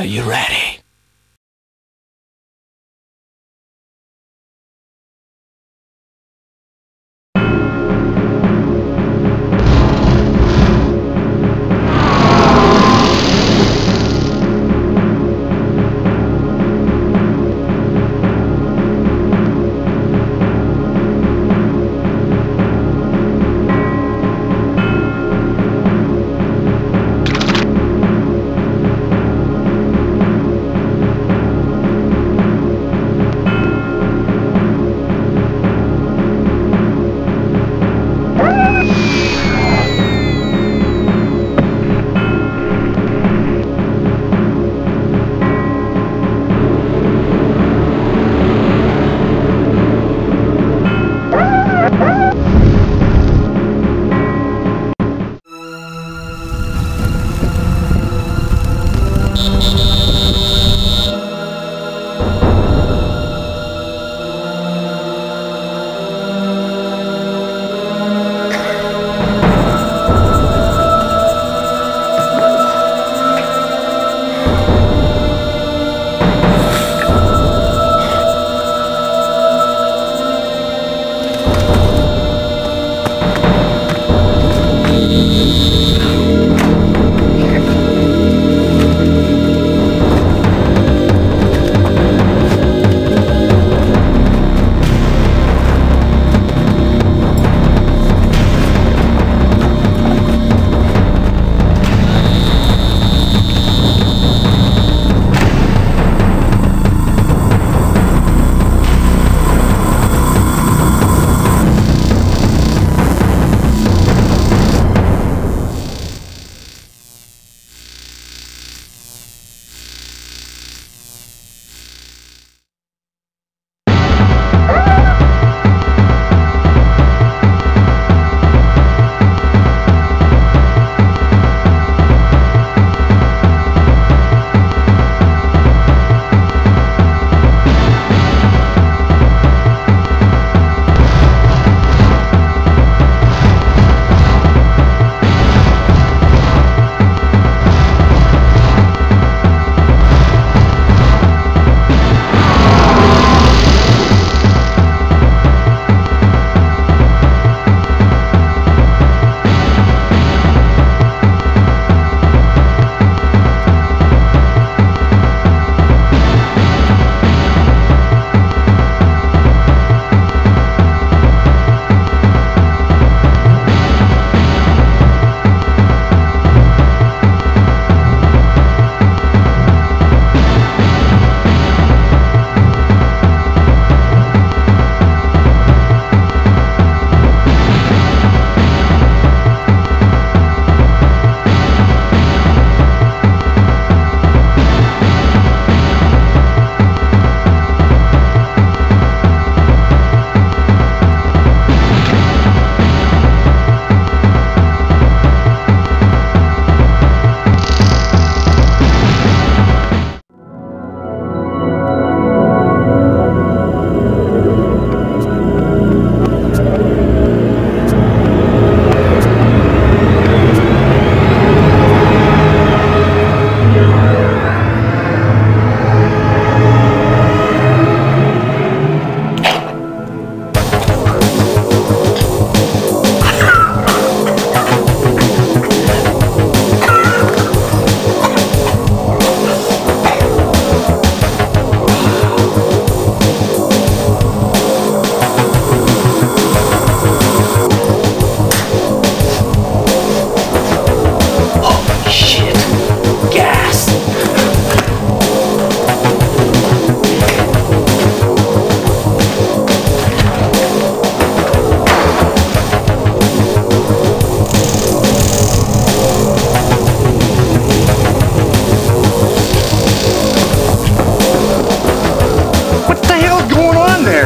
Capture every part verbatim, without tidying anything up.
Are you ready?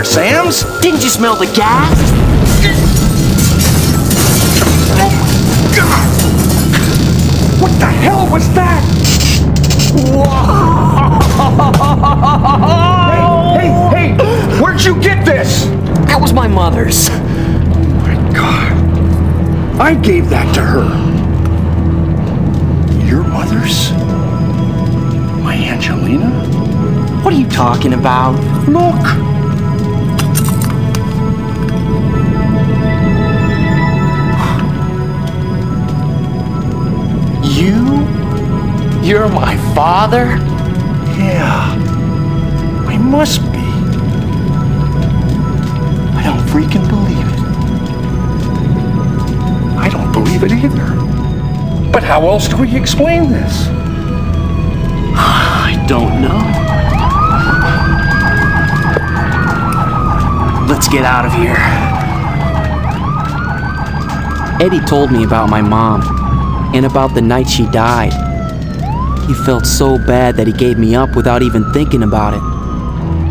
Sam's? Didn't you smell the gas? Oh my God! What the hell was that? Whoa! Hey, hey, hey! Where'd you get this? That was my mother's. Oh my God! I gave that to her. Your mother's? Man. talking about. Look! You? You're my father? Yeah, I must be. I don't freaking believe it. I don't believe it either. But how else do we explain this? I don't know. Let's get out of here. Eddie told me about my mom. And about the night she died. He felt so bad that he gave me up without even thinking about it.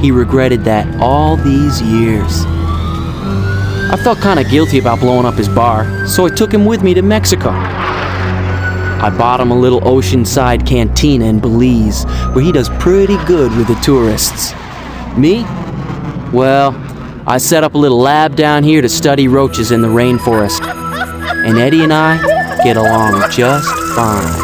He regretted that all these years. I felt kind of guilty about blowing up his bar, so I took him with me to Mexico. I bought him a little oceanside cantina in Belize, where he does pretty good with the tourists. Me? Well, I set up a little lab down here to study roaches in the rainforest. And Eddie and I get along just fine.